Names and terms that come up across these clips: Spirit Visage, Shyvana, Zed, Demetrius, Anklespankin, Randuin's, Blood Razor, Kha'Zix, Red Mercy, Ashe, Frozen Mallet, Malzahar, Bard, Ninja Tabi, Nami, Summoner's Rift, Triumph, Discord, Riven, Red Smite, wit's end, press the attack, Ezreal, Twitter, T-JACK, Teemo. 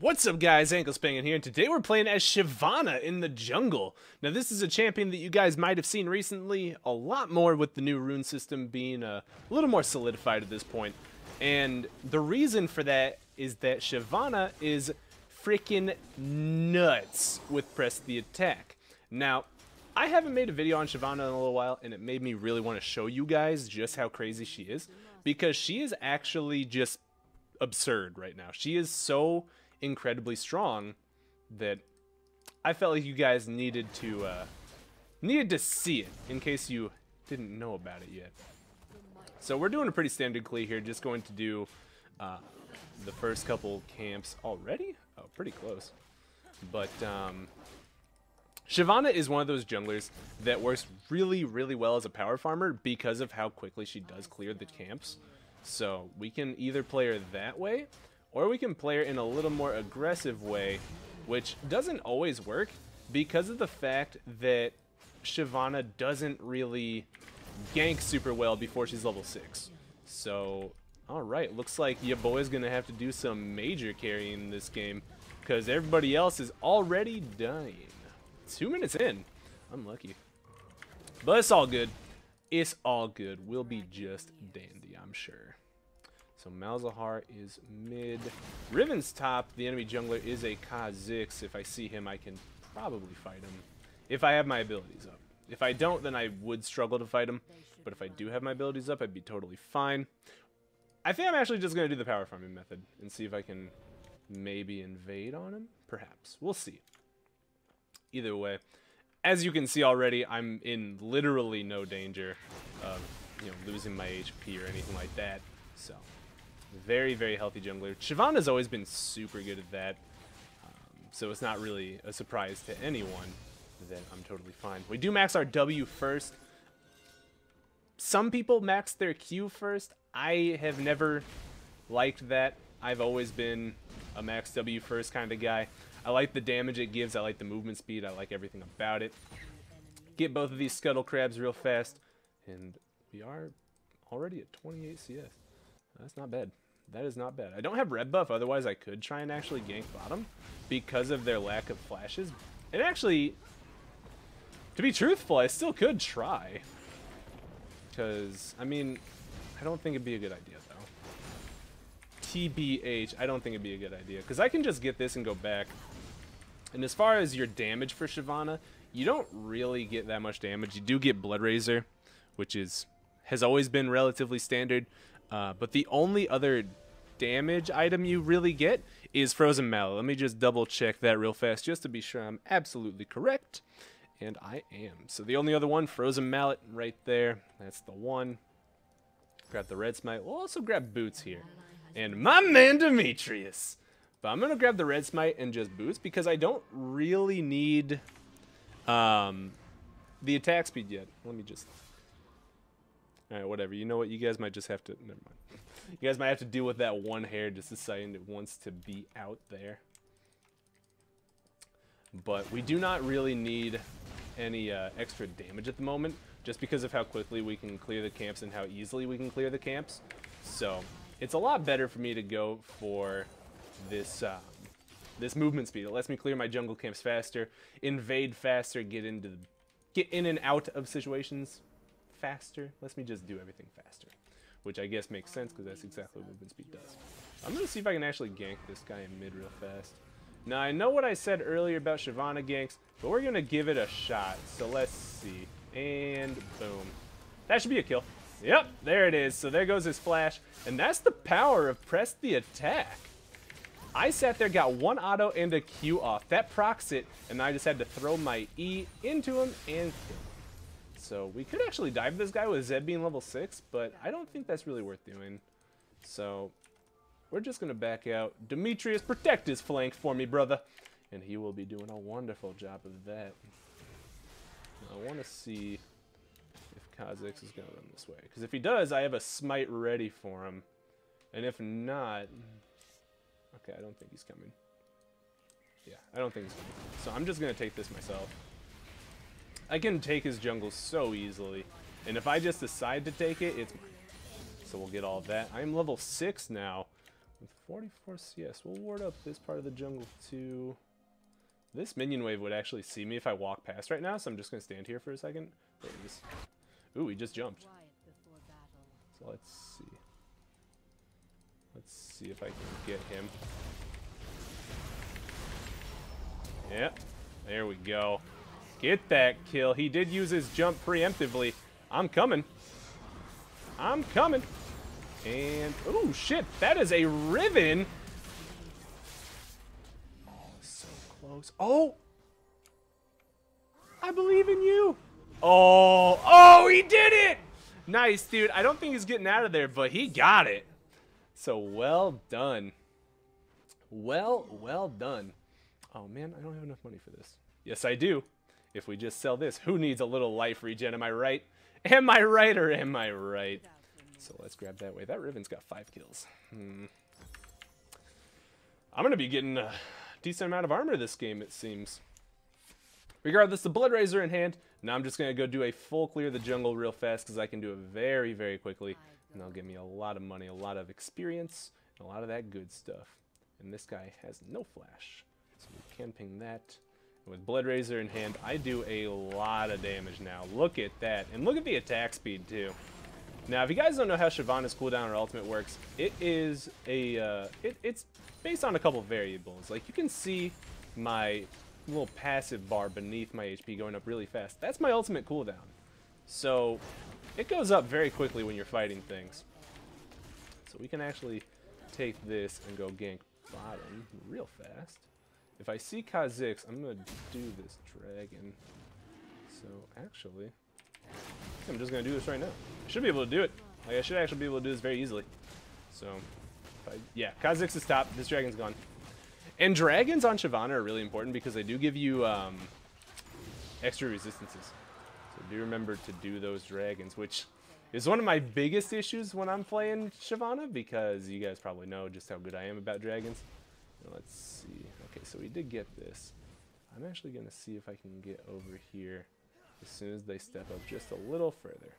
What's up guys, Anklespankin here, and today we're playing as Shyvana in the jungle. Now this is a champion that you guys might have seen recently, a lot more with the new rune system being a little more solidified at this point. And the reason for that is that Shyvana is freaking nuts with press the attack. Now, I haven't made a video on Shyvana in a little while, and it made me really want to show you guys just how crazy she is, because she is actually just absurd right now. She is so incredibly strong that I felt like you guys needed to see it in case you didn't know about it yet. So we're doing a pretty standard clear here, just going to do the first couple camps already. Oh, pretty close. But Shyvana is one of those junglers that works really, really well as a power farmer because of how quickly she does clear the camps. So we can either play her that way, or we can play her in a little more aggressive way, which doesn't always work because of the fact that Shyvana doesn't really gank super well before she's level 6. So, alright, looks like your boy's gonna have to do some major carrying this game because everybody else is already dying. 2 minutes in. Unlucky. But it's all good. It's all good. We'll be just dandy, I'm sure. So Malzahar is mid. Riven's top. The enemy jungler is a Kha'Zix. If I see him, I can probably fight him. If I have my abilities up. If I don't, then I would struggle to fight him. But if I do have my abilities up, I'd be totally fine. I think I'm actually just going to do the power farming method and see if I can maybe invade on him. Perhaps. We'll see. Either way, as you can see already, I'm in literally no danger of losing my HP or anything like that. So, very, very healthy jungler. Shyvana's always been super good at that, so it's not really a surprise to anyone that I'm totally fine. We do max our W first. Some people max their Q first. I have never liked that. I've always been a max W first kind of guy. I like the damage it gives. I like the movement speed. I like everything about it. Get both of these scuttle crabs real fast, and we are already at 28 CS. That's not bad. That is not bad. I don't have red buff, otherwise I could try and actually gank bottom because of their lack of flashes. And actually, to be truthful, I still could try. Because, I mean, I don't think it'd be a good idea, though. TBH, I don't think it'd be a good idea. Because I can just get this and go back. And as far as your damage for Shyvana, you don't really get that much damage. You do get Blood Razor, which has always been relatively standard. But the only other damage item you really get is Frozen Mallet. Let me just double check that real fast just to be sure I'm absolutely correct. And I am. So the only other one, Frozen Mallet right there. That's the one. Grab the Red Smite. We'll also grab Boots here. And my man Demetrius. But I'm going to grab the Red Smite and just Boots because I don't really need the attack speed yet. Let me just... Alright, whatever. You know what? You guys might just have to... Never mind. You guys might have to deal with that one hair just deciding it wants to be out there. But we do not really need any extra damage at the moment, just because of how quickly we can clear the camps and how easily we can clear the camps. So, it's a lot better for me to go for this, this movement speed. It lets me clear my jungle camps faster, invade faster, get in and out of situations faster. Lets me just do everything faster, which I guess makes sense because that's exactly what movement speed does. I'm gonna see if I can actually gank this guy in mid real fast. Now I know what I said earlier about Shyvana ganks, but we're gonna give it a shot. So let's see, and boom, that should be a kill. Yep, there it is. So there goes his flash, and that's the power of press the attack. I sat there, got one auto and a Q off. That procs it, and I just had to throw my E into him and kill. So we could actually dive this guy with Zed being level 6, but I don't think that's really worth doing. So we're just going to back out. Demetrius, protect his flank for me, brother. And he will be doing a wonderful job of that. I want to see if Kha'Zix is going to run this way. Because if he does, I have a smite ready for him. And if not... Okay, I don't think he's coming. Yeah, I don't think he's coming. So I'm just going to take this myself. I can take his jungle so easily, and if I just decide to take it, it's mine. So we'll get all that. I'm level 6 now, With 44 CS, we'll ward up this part of the jungle too. This minion wave would actually see me if I walk past right now, so I'm just going to stand here for a second. There it is. Ooh, he just jumped. So let's see. Let's see if I can get him. Yep. There we go. Get that kill. He did use his jump preemptively. I'm coming. I'm coming. And, oh shit, that is a Riven. Oh, so close. Oh! I believe in you. Oh, oh, he did it! Nice, dude. I don't think he's getting out of there, but he got it. So, well done. Well done. Oh, man, I don't have enough money for this. Yes, I do. If we just sell this, who needs a little life regen? Am I right? Am I right or am I right? So let's grab that way. That Riven's got 5 kills. I'm going to be getting a decent amount of armor this game, it seems. Regardless, the Blood Razor in hand. Now I'm just going to go do a full clear of the jungle real fast because I can do it very, very quickly. And that'll give me a lot of money, a lot of experience, and a lot of that good stuff. And this guy has no flash. So we can ping that. And with Blood Razor in hand, I do a lot of damage now. Look at that. And look at the attack speed, too. Now, if you guys don't know how Shyvana's cooldown or ultimate works, it is a, it's based on a couple variables. Like, you can see my little passive bar beneath my HP going up really fast. That's my ultimate cooldown. So, it goes up very quickly when you're fighting things. So, we can actually take this and go gank bottom real fast. If I see Kha'Zix, I'm going to do this dragon. So, actually, I'm just going to do this right now. I should be able to do it. Like, I should actually be able to do this very easily. So, yeah, Kha'Zix is top. This dragon's gone. And dragons on Shyvana are really important because they do give you extra resistances. So do remember to do those dragons, which is one of my biggest issues when I'm playing Shyvana because you guys probably know just how good I am about dragons. Now, let's see. Okay, so we did get this. I'm actually going to see if I can get over here as soon as they step up just a little further.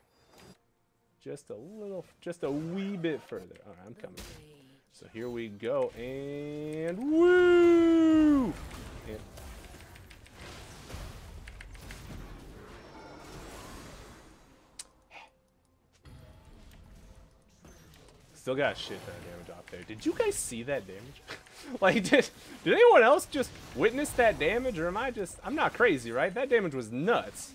Just a little, just a wee bit further. All right, I'm coming. So here we go, and woo! And still got a shit ton of damage off there. Did you guys see that damage? Like, did anyone else just witness that damage, or am I just, I'm not crazy, right? That damage was nuts.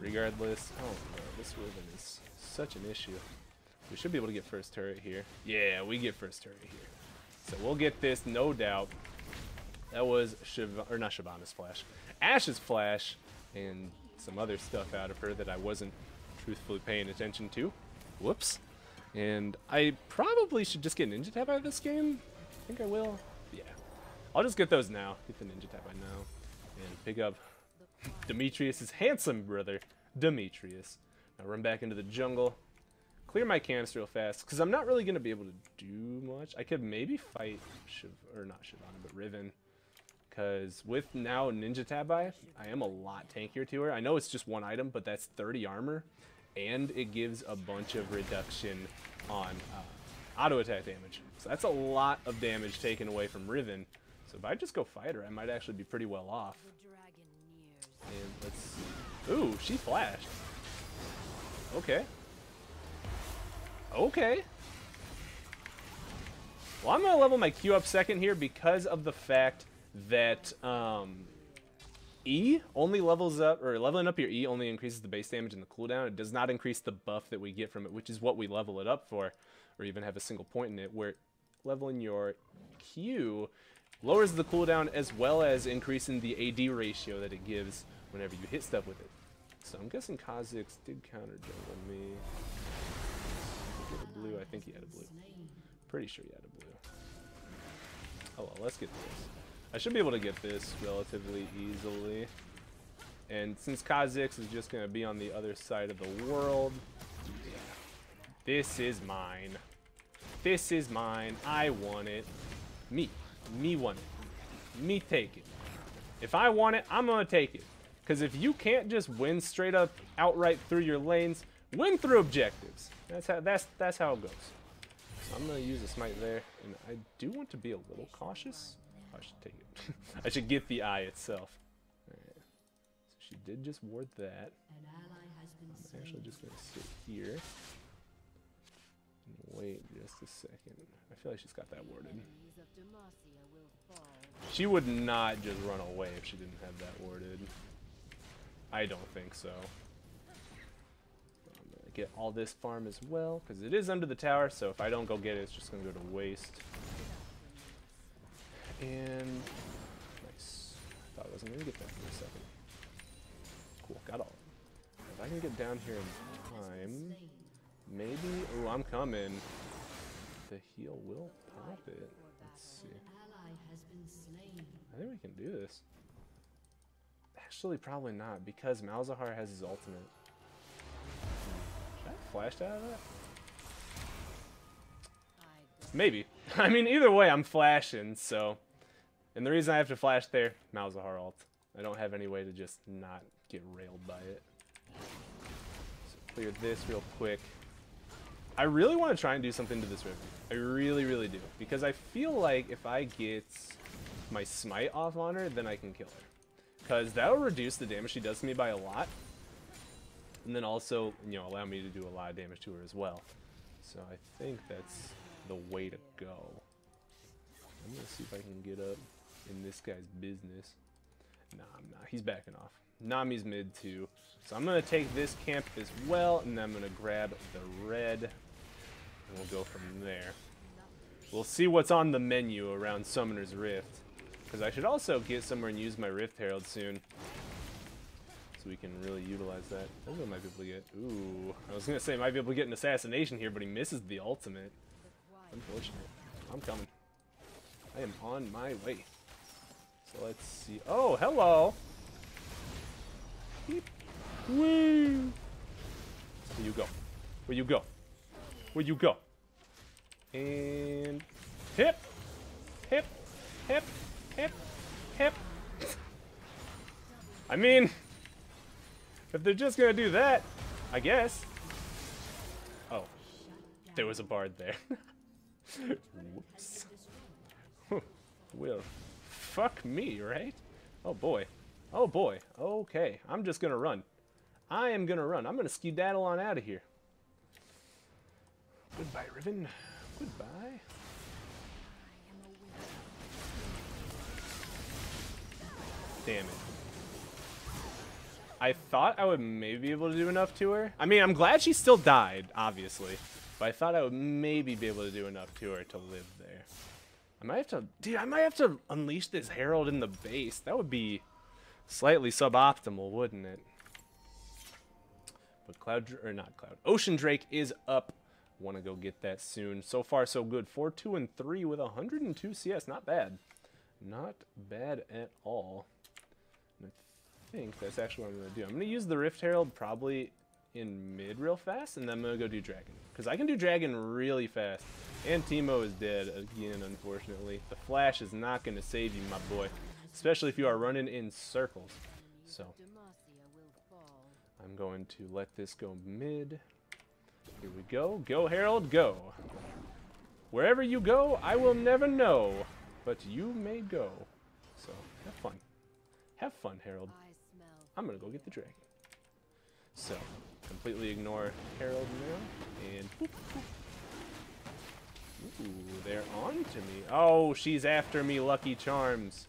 Regardless, oh no, this Riven is such an issue. We should be able to get first turret here. Yeah, we get first turret here. So we'll get this, no doubt. That was Shyvana, or not Shyvana's flash. Ashe's flash and some other stuff out of her that I wasn't truthfully paying attention to. Whoops. And I probably should just get Ninja Tabi out of this game. I think I will. Yeah. I'll just get those now. Get the Ninja Tabi now. And pick up Demetrius's handsome brother, Demetrius. Now run back into the jungle. Clear my canister real fast, because I'm not really going to be able to do much. I could maybe fight, not Shyvana, but Riven. Because with now Ninja Tabi, I am a lot tankier to her. I know it's just one item, but that's 30 armor. And it gives a bunch of reduction on auto attack damage. So that's a lot of damage taken away from Riven. So if I just go fight her, I might actually be pretty well off. And let's see. Ooh, she flashed. Okay. Okay. Well, I'm going to level my Q up second here because of the fact that E only levels up, or leveling up your E only increases the base damage and the cooldown. It does not increase the buff that we get from it, which is what we level it up for, or even have a single point in it, where leveling your Q lowers the cooldown as well as increasing the AD ratio that it gives whenever you hit stuff with it. So I'm guessing Kha'Zix did counter jungle me. Blue, I think he had a blue. Pretty sure he had a blue. Oh well, let's get this. I should be able to get this relatively easily. And since Kha'Zix is just going to be on the other side of the world, yeah, this is mine. This is mine. I want it. Me want it. Me take it. If I want it, I'm going to take it. Because if you can't just win straight up outright through your lanes, win through objectives. That's how it goes. I'm going to use a smite there, and I do want to be a little cautious. Oh, I should take it. I should get the eye itself. Alright. So she did just ward that. I'm actually just going to sit here and wait just a second. I feel like she's got that warded. She would not just run away if she didn't have that warded. I don't think so. I'm going to get all this farm as well, because it is under the tower, so if I don't go get it, it's just going to go to waste. And nice. I thought I wasn't going to get that for a second. Cool, got all. If I can get down here in time, maybe. Oh, I'm coming. The heal will pop it. Let's see. I think we can do this. Actually, probably not, because Malzahar has his ultimate. Should I flash out of that? Maybe. I mean, either way, I'm flashing, so. And the reason I have to flash there, Malzahar ult. I don't have any way to just not get railed by it. So clear this real quick. I really want to try and do something to this river. I really, really do. Because I feel like if I get my smite off on her, then I can kill her. Because that'll reduce the damage she does to me by a lot. And then also, you know, allow me to do a lot of damage to her as well. So I think that's the way to go. I'm going to see if I can get up in this guy's business. Nah, I'm not. He's backing off. Nami's mid too. So I'm going to take this camp as well, and then I'm going to grab the red, and we'll go from there. We'll see what's on the menu around Summoner's Rift, because I should also get somewhere and use my Rift Herald soon, so we can really utilize that. I think I might be able to get, ooh, I was going to say I might be able to get an assassination here, but he misses the ultimate. Unfortunate. I'm coming. I am on my way. So let's see. Oh, hello! Woo! Where you go? Where you go? Where you go? And hip! Hip! Hip! Hip! Hip! I mean, if they're just gonna do that, I guess. Oh. There was a bard there. Whoops. Well, fuck me, right? Oh boy. Oh boy. Okay. I'm just gonna run. I am gonna run. I'm gonna skedaddle on out of here. Goodbye, Riven. Goodbye. Damn it. I thought I would maybe be able to do enough to her. I mean, I'm glad she still died, obviously. But I thought I would maybe be able to do enough to her to live there. I might have to, dude, I might have to unleash this Herald in the base. That would be slightly suboptimal, wouldn't it? But Ocean Drake is up. Want to go get that soon. So far, so good. 4, 2, and 3 with 102 CS. Not bad. Not bad at all. And I think that's actually what I'm going to do. I'm going to use the Rift Herald probably in mid real fast, and then I'm going to go do Dragon. Because I can do Dragon really fast. And Teemo is dead again, unfortunately. The flash is not going to save you, my boy. Especially if you are running in circles. So, I'm going to let this go mid. Here we go. Go, Herald, go. Wherever you go, I will never know. But you may go. So, have fun. Have fun, Herald. I'm going to go get the dragon. So, completely ignore Herald now. And boop, boop. Ooh, they're on to me. Oh, she's after me, Lucky Charms.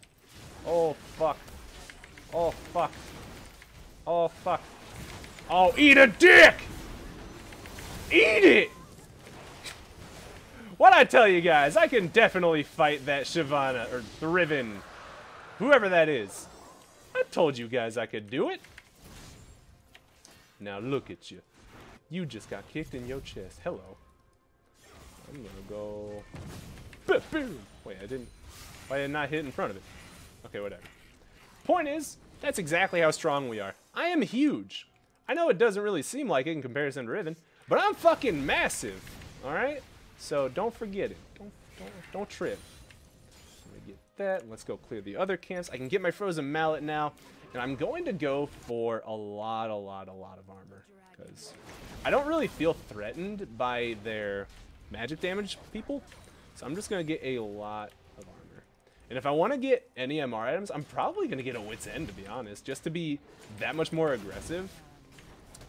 Oh, fuck. Oh, fuck. Oh, fuck. Oh, eat a dick! Eat it! What'd I tell you guys? I can definitely fight that Shyvana, or the Riven. Whoever that is. I told you guys I could do it. Now look at you. You just got kicked in your chest. Hello. I'm gonna go... Boom! Wait, I didn't... Why did I not hit in front of it? Okay, whatever. Point is, that's exactly how strong we are. I am huge. I know it doesn't really seem like it in comparison to Riven, but I'm fucking massive. Alright? So don't forget it. Don't trip. Let me get that. Let's go clear the other camps. I can get my Frozen Mallet now. And I'm going to go for a lot of armor. Because I don't really feel threatened by their magic damage people. So I'm just going to get a lot of armor. And if I want to get any MR items, I'm probably going to get a Wit's End, to be honest, just to be that much more aggressive.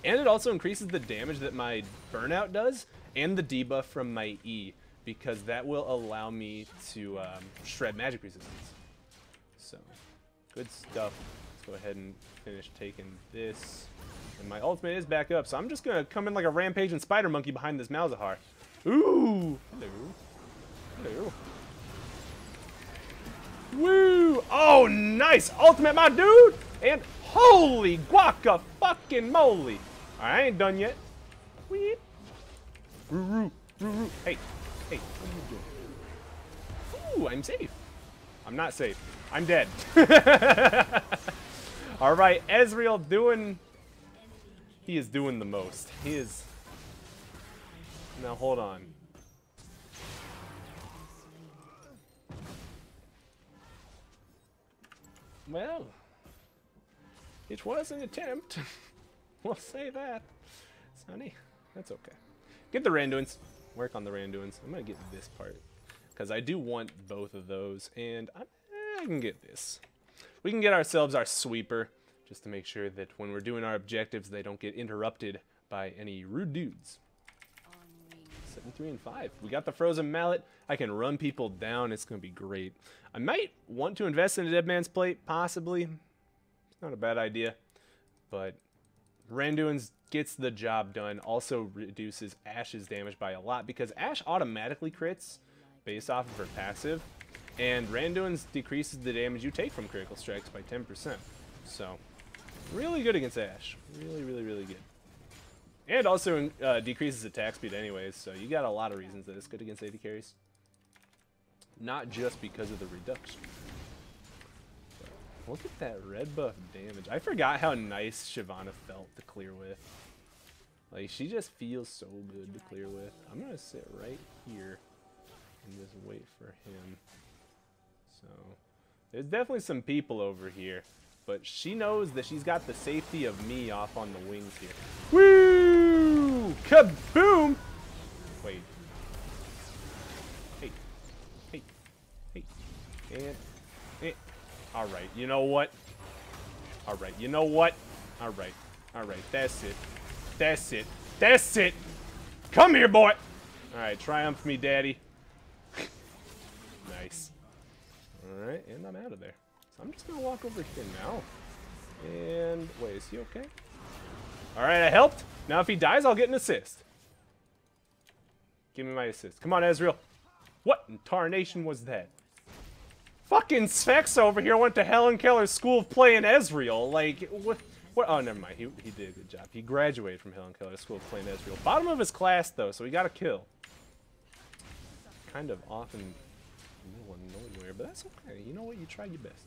And it also increases the damage that my burnout does and the debuff from my E, because that will allow me to shred magic resistance. So, good stuff. Let's go ahead and finish taking this. And my ultimate is back up, so I'm just going to come in like a rampaging spider monkey behind this Malzahar. Ooh! Hello. Hello. Woo! Oh, nice! Ultimate, my dude! And holy guaca fucking moly! Alright, I ain't done yet. Weep. Roo-roo. Roo-roo. Hey. Hey, what are you doing? Ooh, I'm safe. I'm not safe. I'm dead. Alright, Ezreal doing... He is doing the most. He is... Now, hold on. Well, it was an attempt. We'll say that. Sonny, that's okay. Get the Randuin's. Work on the Randuin's. I'm going to get this part, because I do want both of those. And I can get this. We can get ourselves our sweeper, just to make sure that when we're doing our objectives, they don't get interrupted by any rude dudes. 7, 3, and 5. We got the Frozen Mallet. I can run people down. It's going to be great. I might want to invest in a Dead Man's Plate, possibly. It's not a bad idea. But Randuin's gets the job done. Also reduces Ashe's damage by a lot, because Ashe automatically crits based off of her passive. And Randuin's decreases the damage you take from critical strikes by 10%. So, really good against Ashe. Really, really, really good. And also decreases attack speed anyways, so you got a lot of reasons that it's good against AD carries. Not just because of the reduction. But look at that red buff damage. I forgot how nice Shyvana felt to clear with. Like, she just feels so good to clear with. I'm going to sit right here and just wait for him. So, there's definitely some people over here. But she knows that she's got the safety of me off on the wings here. Woo! Kaboom! Wait. Hey. Hey. Hey. And. Alright, you know what? Alright, you know what? Alright. Alright, that's it. That's it. That's it! Come here, boy! Alright, triumph me, daddy. Nice. Alright, and I'm out of there. So I'm just going to walk over here now. And, wait, is he okay? Alright, I helped. Now if he dies, I'll get an assist. Give me my assist. Come on, Ezreal. What in tarnation was that? Fucking Svex over here went to Helen Keller's School of Play in Ezreal. Like, what? Oh, never mind. He did a good job. He graduated from Helen Keller's School of Play in Ezreal. Bottom of his class, though, so he got a kill. Kind of off in the middle of nowhere, but that's okay. You know what? You tried your best.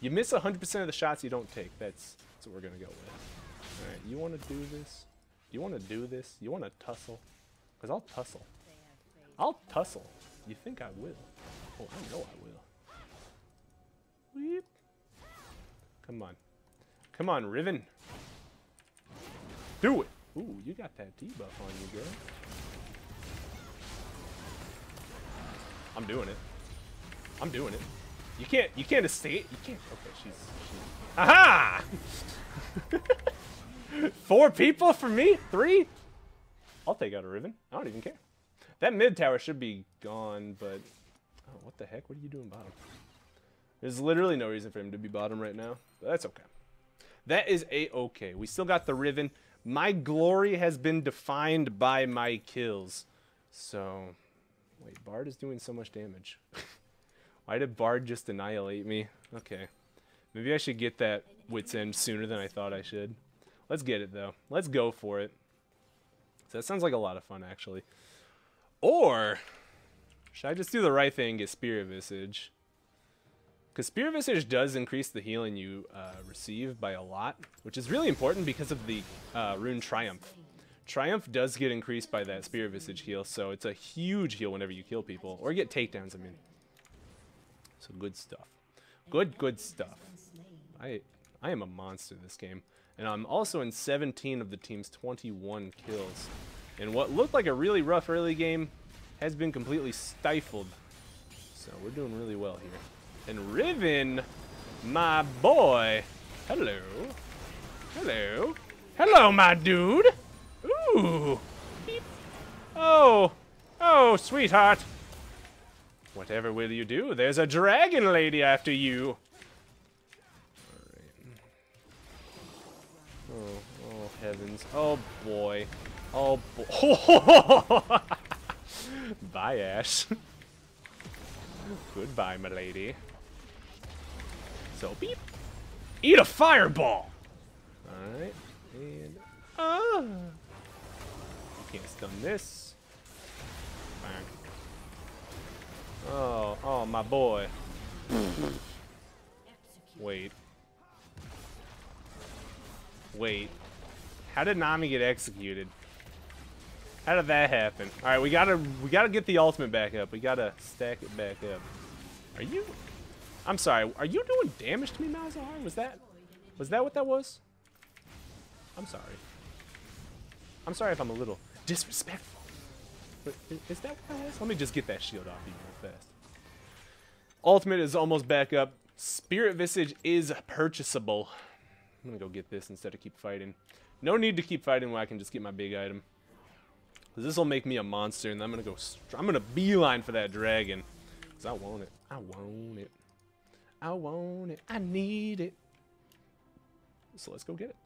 You miss 100% of the shots you don't take. That's what we're going to go with. All right, you want to do this? You want to do this? You want to tussle? Because I'll tussle. I'll tussle. You think I will? Oh, I know I will. Weep. Come on. Come on, Riven. Do it. Ooh, you got that debuff on you, girl. I'm doing it. I'm doing it. You can't escape. You can't. Okay, she's... Aha! 4 people for me? 3? I'll take out a Riven. I don't even care. That mid tower should be gone, but... Oh, what the heck? What are you doing bottom? There's literally no reason for him to be bottom right now, but that's okay. That is a-okay. We still got the Riven. My glory has been defined by my kills. So... Wait, Bard is doing so much damage. Why did Bard just annihilate me? Okay. Maybe I should get that Wit's End sooner than I thought I should. Let's get it, though. Let's go for it. So that sounds like a lot of fun, actually. Or, should I just do the right thing and get Spirit Visage? Because Spirit Visage does increase the healing you receive by a lot, which is really important because of the rune Triumph. Triumph does get increased by that Spirit Visage heal, so it's a huge heal whenever you kill people. Or get takedowns, I mean. So good stuff. Good, good stuff. I am a monster this game. And I'm also in 17 of the team's 21 kills. In what looked like a really rough early game, has been completely stifled. So we're doing really well here. And Riven, my boy. Hello. Hello. Hello, my dude. Ooh. Beep. Oh. Oh, sweetheart. Whatever will you do? There's a dragon lady after you. All right. Oh heavens. Oh, boy. Oh, boy. Bye, Ashe. Goodbye, my lady. So, beep. Eat a fireball. All right. And, you can't stun this. Oh, oh, my boy. Wait. Wait. How did Nami get executed? How did that happen? All right, we gotta get the ultimate back up. We gotta stack it back up. Are you? I'm sorry. Are you doing damage to me, Malzahar? Was that what that was? I'm sorry. I'm sorry if I'm a little disrespectful. But is that what that was? Let me just get that shield off you real fast. Ultimate is almost back up. Spirit Visage is purchasable. I'm gonna go get this instead of keep fighting. No need to keep fighting when I can just get my big item. This will make me a monster, and I'm gonna beeline for that dragon. Cause I want it. I want it. I want it. I need it. So let's go get it.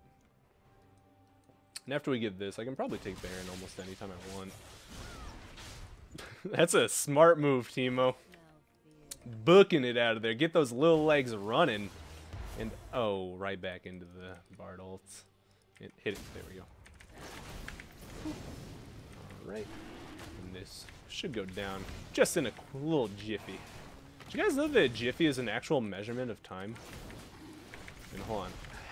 And after we get this, I can probably take Baron almost anytime I want. That's a smart move, Teemo. Booking it out of there. Get those little legs running. And, oh, right back into the Bard ult. Hit it. There we go. Alright. And this should go down just in a little jiffy. Do you guys know that jiffy is an actual measurement of time? And hold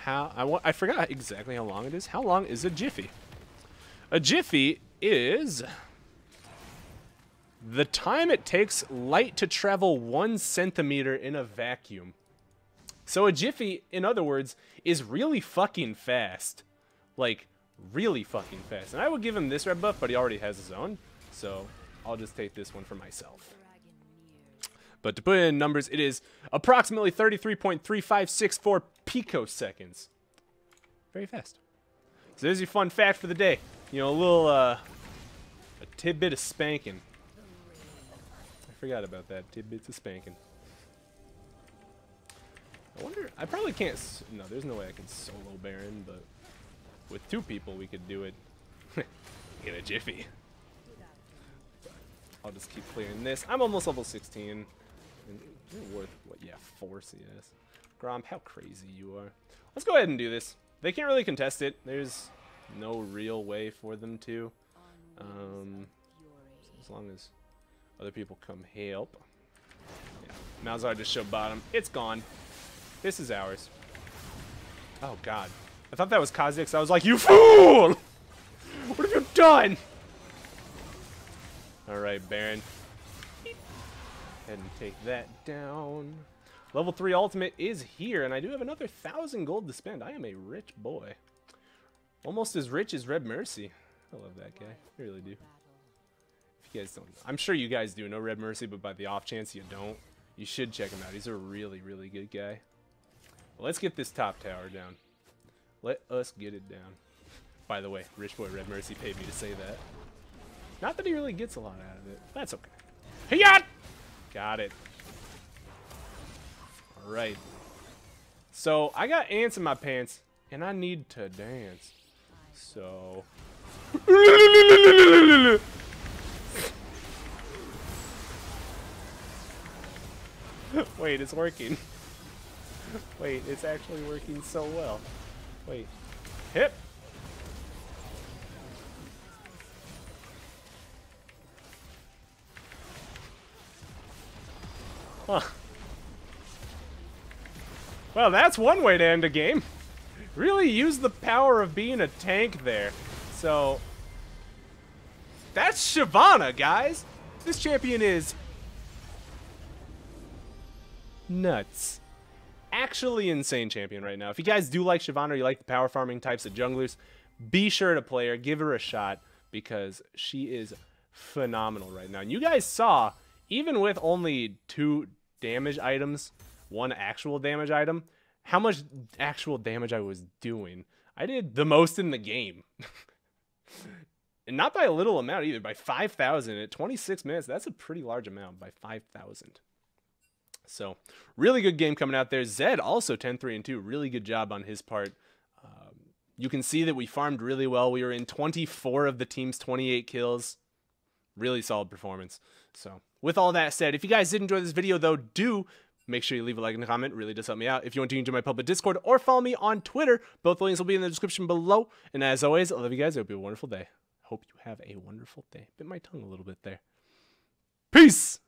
on. I forgot exactly how long it is. How long is a jiffy? A jiffy is the time it takes light to travel 1 centimeter in a vacuum. So a jiffy, in other words, is really fucking fast. Like, really fucking fast. And I would give him this red buff, but he already has his own. So I'll just take this one for myself. But to put it in numbers, it is approximately 33.3564 picoseconds. Very fast. So there's your fun fact for the day. You know, a little, a tidbit of spanking. I forgot about that. Tidbits of spanking. I wonder. I probably can't. No, there's no way I can solo Baron, but with two people we could do it in a jiffy. I'll just keep clearing this. I'm almost level 16. And you're worth what? Yeah, 4 CS. Grom, how crazy you are. Let's go ahead and do this. They can't really contest it. There's no real way for them to. As long as other people come help. Yeah. Malzahar just showed bottom. It's gone. This is ours. Oh, God. I thought that was Kha'Zix. I was like, you fool! What have you done? Alright, Baron. Beep. Head and take that down. Level 3 ultimate is here, and I do have another 1,000 gold to spend. I am a rich boy. Almost as rich as Red Mercy. I love that guy. I really do. Guys don't, I'm sure you guys do know Red Mercy, but by the off chance you don't, you should check him out. He's a really, really good guy. Well, let's get this top tower down. Let us get it down. By the way, Rich Boy Red Mercy paid me to say that. Not that he really gets a lot out of it. That's okay. Hey, got it. All right. So I got ants in my pants, and I need to dance. So. Wait, it's working. Wait, it's actually working so well. Wait. Hip! Huh. Well, that's one way to end a game. Really use the power of being a tank there. So, that's Shyvana, guys! This champion is nuts. Actually insane champion right now. If you guys do like Shyvana or you like the power farming types of junglers, be sure to play her. Give her a shot because she is phenomenal right now. And you guys saw, even with only 2 damage items, 1 actual damage item, how much actual damage I was doing. I did the most in the game. And not by a little amount either, by 5,000 at 26 minutes. That's a pretty large amount, by 5,000. So, really good game coming out there. Zed also 10-3-2. Really good job on his part. You can see that we farmed really well. We were in 24 of the team's 28 kills. Really solid performance. So, with all that said, if you guys did enjoy this video, though, do make sure you leave a like and a comment. It really does help me out. If you want to join my public Discord or follow me on Twitter, both links will be in the description below. And as always, I love you guys. I hope you have a wonderful day. Hope you have a wonderful day. Bit my tongue a little bit there. Peace!